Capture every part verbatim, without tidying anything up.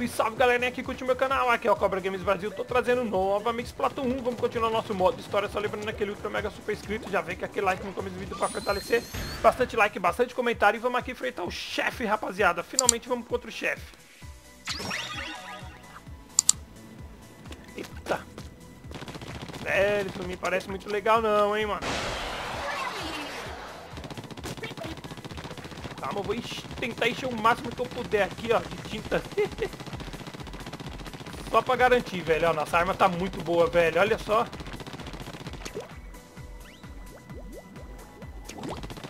Salve, salve galerinha que curte o meu canal, aqui é o Cobra Games Brasil, tô trazendo novamente Splatoon um, vamos continuar nosso modo história, só lembrando aquele ultra mega super inscrito, já vem com aquele like no começo do vídeo pra fortalecer, bastante like, bastante comentário e vamos aqui enfrentar o chefe, rapaziada, finalmente vamos contra o chefe. Eita, é, isso não me parece muito legal não, hein mano. Calma, eu vou tentar encher o máximo que eu puder aqui, ó, de tinta. Só pra garantir, velho. Ó, nossa arma tá muito boa, velho. Olha só.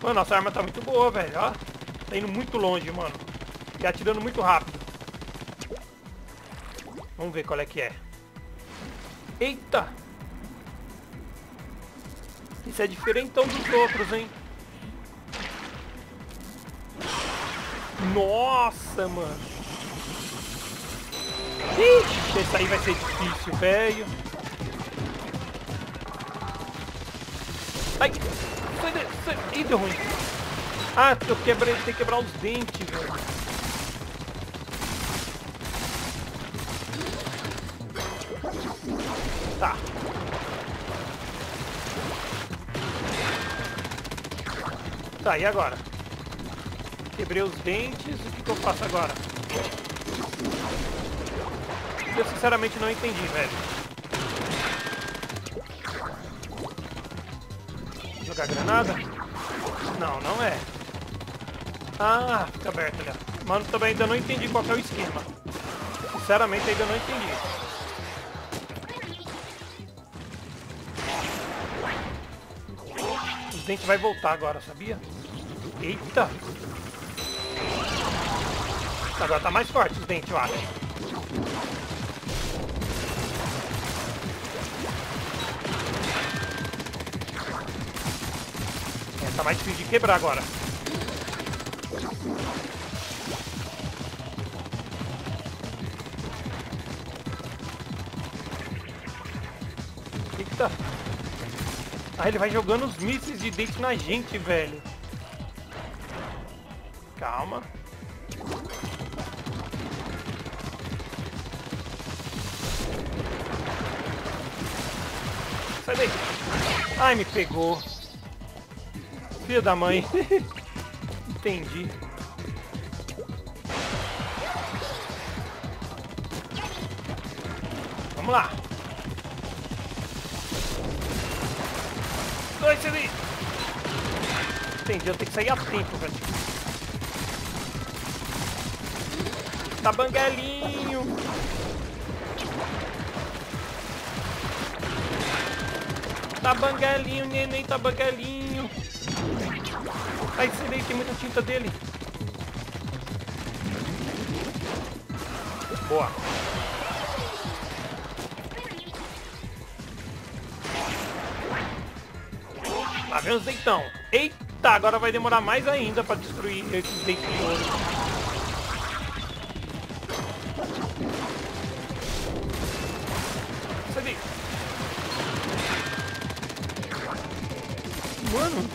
Mano, nossa arma tá muito boa, velho. Ó, tá indo muito longe, mano. E atirando muito rápido. Vamos ver qual é que é. Eita! Isso é diferentão dos outros, hein? Nossa, mano. Ixi, esse aí vai ser difícil, velho. Ai, sai daí, sai. Ih, deu ruim. Ah, eu quebrei, tem que quebrar os dentes, velho. Tá. Tá, e agora? Quebrei os dentes, o que, que eu faço agora? Eu sinceramente não entendi, velho. Jogar granada? Não, não é. Ah, fica aberto ali. Mano, também ainda não entendi qual é o esquema. Sinceramente ainda não entendi. Os dentes vai voltar agora, sabia? Eita! Agora tá mais forte os dentes, eu acho. É, tá mais difícil de quebrar agora. Eita. Ah, ele vai jogando os mísseis de dente na gente, velho. Calma. Ai, me pegou. Filho da mãe. Entendi. Vamos lá. Dois, três. Entendi, eu tenho que sair a tempo, velho. Tá bangalinho. Tá bangalinho, neném, tá bangalinho. Ai, esse daí tem muita tinta dele. Boa. Lá vem os deitão. Eita, agora vai demorar mais ainda pra destruir esses deitinhos. Sai daí. Mano.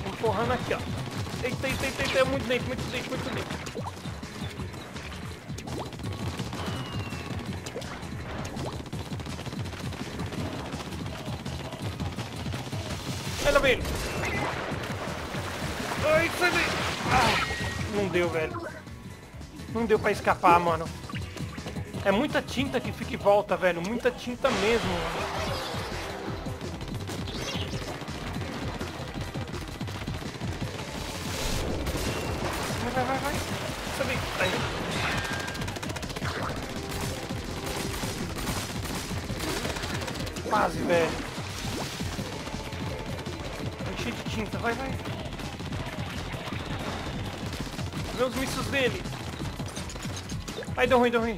Tô empurrando aqui, ó. Eita, eita, eita, eita. É muito dente, muito dente, muito dente. Vai lá, velho. Ai, sai daí. Ah, não deu, velho. Não deu pra escapar, mano. É muita tinta que fica e volta, velho. Muita tinta mesmo. Vai, vai, vai, vai. Sabe? Aí. Quase, velho. Enchi de tinta. Vai, vai. Vê os mísseis dele. Ai, deu ruim, deu ruim.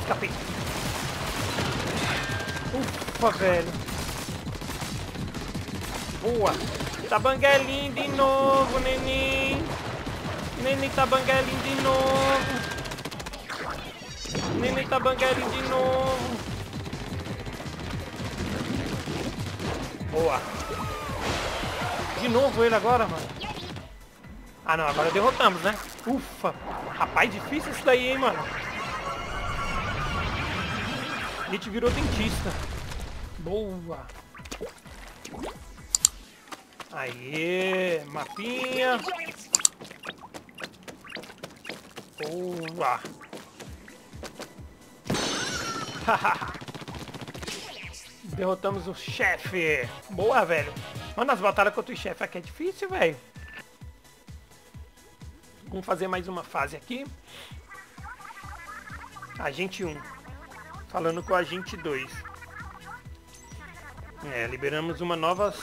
Escapei. Ufa, velho. Boa. Tá banguelinho de novo, neném. Neném tá banguelinho de novo. Neném tá banguelinho de novo. Boa. De novo ele agora, mano. Ah, não. Agora derrotamos, né? Ufa. Rapaz, difícil isso daí, hein, mano. A gente virou dentista. Boa. Aê. Mapinha. Boa. Derrotamos o chefe. Boa, velho. Mano, as batalhas contra o chefe aqui é difícil, velho. Vamos fazer mais uma fase aqui. Agente um. Falando com o Agente dois. É, liberamos uma nova,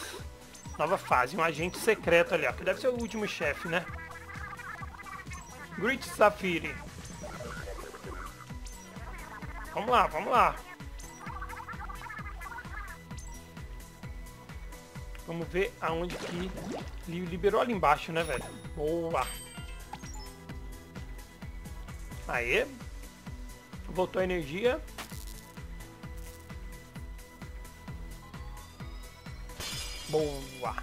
nova fase. Um agente secreto ali, ó. Que deve ser o último chefe, né? Grit Safiri. Vamos lá, vamos lá. Vamos ver aonde que ele liberou ali embaixo, né, velho? Boa! Aê! Voltou a energia. Boa!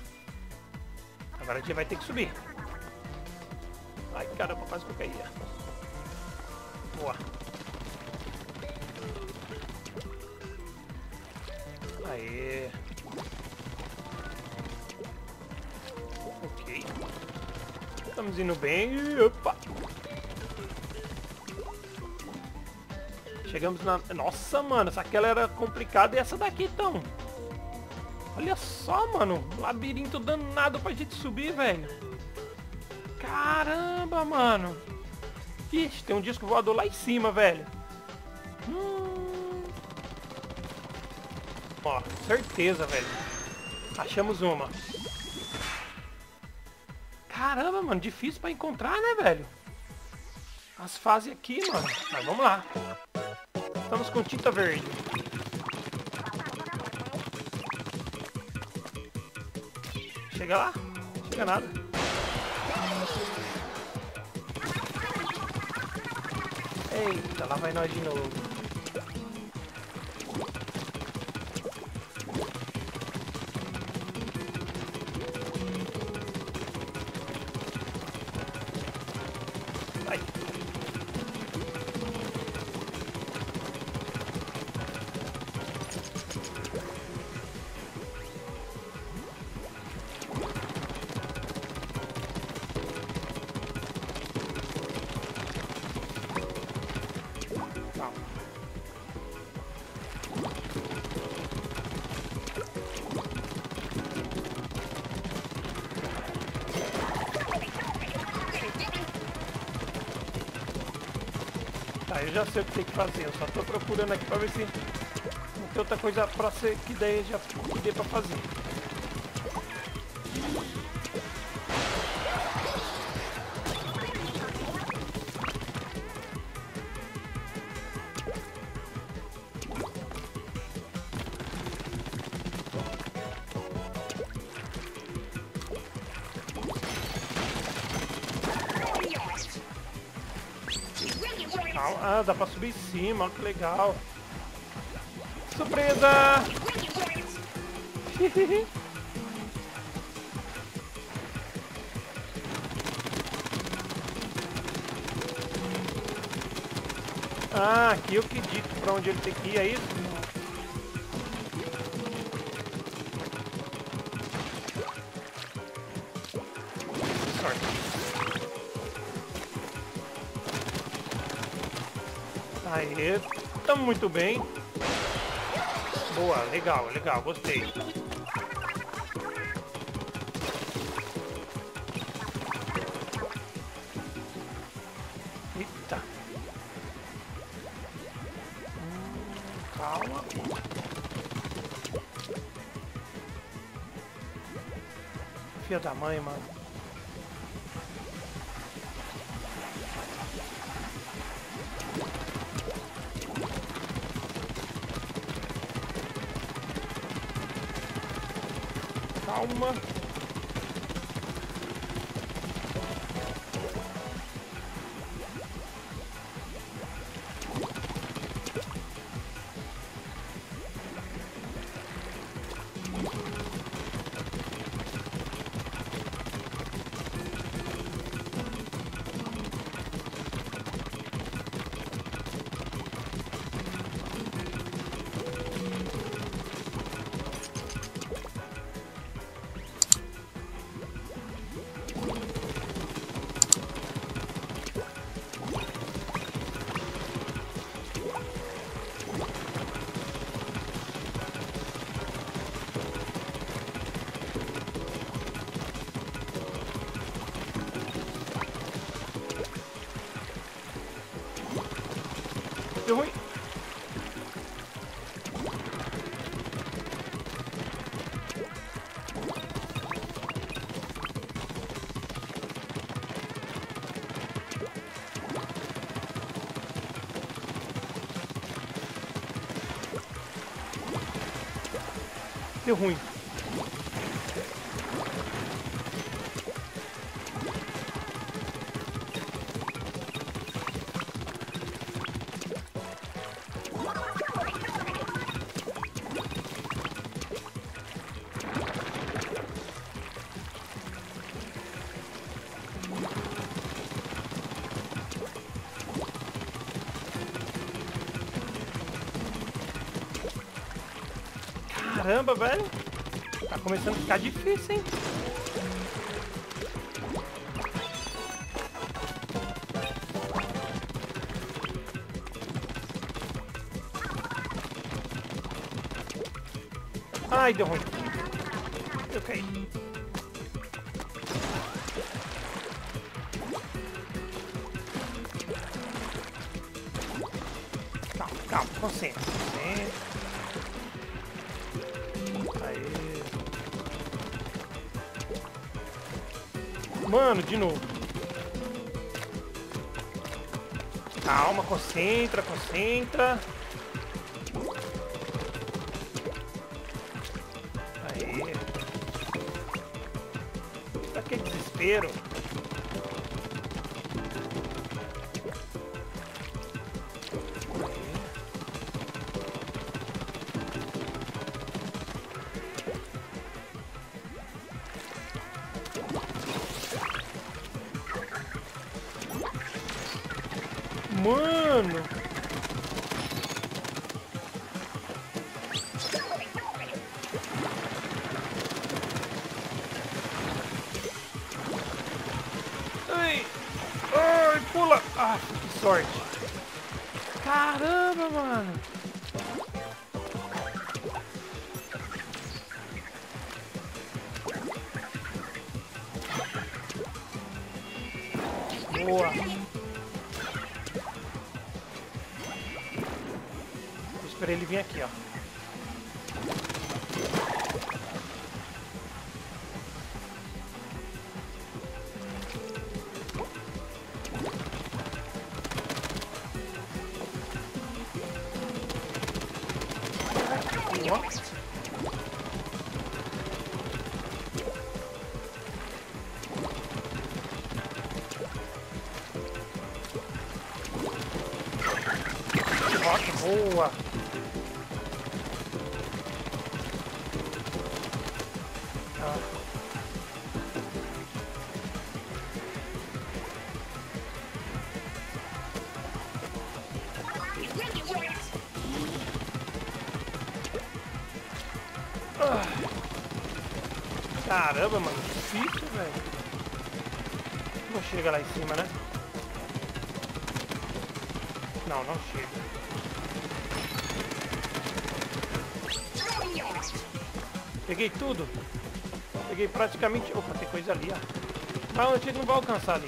Agora a gente vai ter que subir. Ai, caramba, quase que eu caía. Boa! Aê! Ok. Estamos indo bem. Opa! Chegamos na... Nossa, mano. Essa aquela era complicada e essa daqui, então. Olha só, mano. Labirinto danado pra gente subir, velho. Caramba, mano. Ixi, tem um disco voador lá em cima, velho. Hum... Ó, certeza, velho. Achamos uma. Caramba, mano, difícil pra encontrar, né, velho? As fases aqui, mano. Mas vamos lá. Estamos com tinta verde. Chega lá. Chega nada. Eita, lá vai nós de novo. Tá, eu já sei o que tem que fazer, eu só tô procurando aqui pra ver se não tem outra coisa pra ser que daí já dê pra fazer. Ah, dá pra subir em cima, olha que legal. Surpresa! Ah, aqui eu que dito pra onde ele tem que ir, é isso? Aê, estamos muito bem. Boa, legal, legal, gostei. Eita. Hum, calma. Filha da mãe, mano. Calma. Deu ruim. Caramba, velho. Tá começando a ficar difícil, hein? Ai, deu ruim. Eu caí. Calma, calma, consciência. Consciência. Mano, de novo. Calma, concentra, concentra. Aê. Tá que desespero. Mano! Ai! Ai, pula! Ah, que sorte! Caramba, mano! Boa! Pra ele vir aqui, ó. Ó, boa. Caramba, mano, difícil, velho. Não chega lá em cima, né? Não, não chega. Peguei tudo. Peguei praticamente... Opa, tem coisa ali, ó. Mas a gente não vai alcançar ali.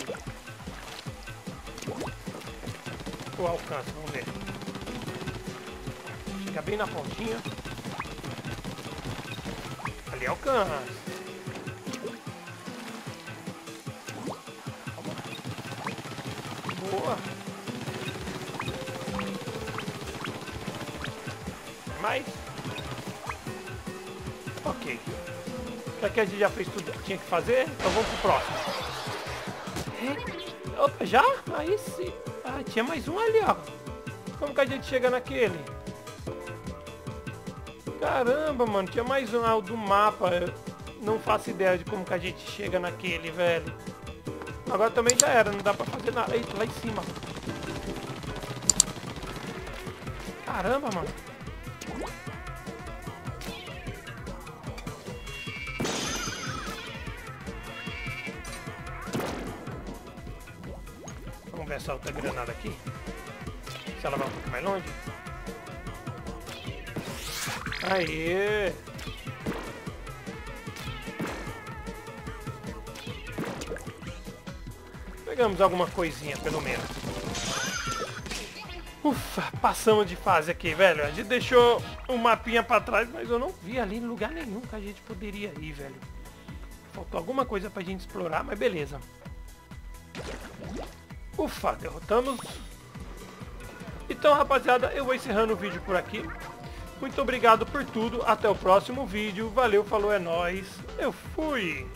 Ou alcança, vamos ver. Chega bem na pontinha. Ali alcança. Boa. Mas... ok. Já que a gente já fez tudo que tinha que fazer, então vamos pro próximo. É. Opa, já? Aí sim. Ah, tinha mais um ali, ó. Como que a gente chega naquele? Caramba, mano. Tinha mais um ah, do mapa. Eu não faço ideia de como que a gente chega naquele, velho. Agora também já era, não dá pra fazer nada. Eita, lá em cima. Caramba, mano. Vamos ver essa outra granada aqui. Se ela vai um pouco mais longe. Aê! Pegamos alguma coisinha, pelo menos. Ufa, passamos de fase aqui, velho. A gente deixou um mapinha pra trás, mas eu não vi ali em lugar nenhum que a gente poderia ir, velho. Faltou alguma coisa pra gente explorar, mas beleza. Ufa, derrotamos. Então, rapaziada, eu vou encerrando o vídeo por aqui. Muito obrigado por tudo, até o próximo vídeo, valeu, falou, é nóis, eu fui!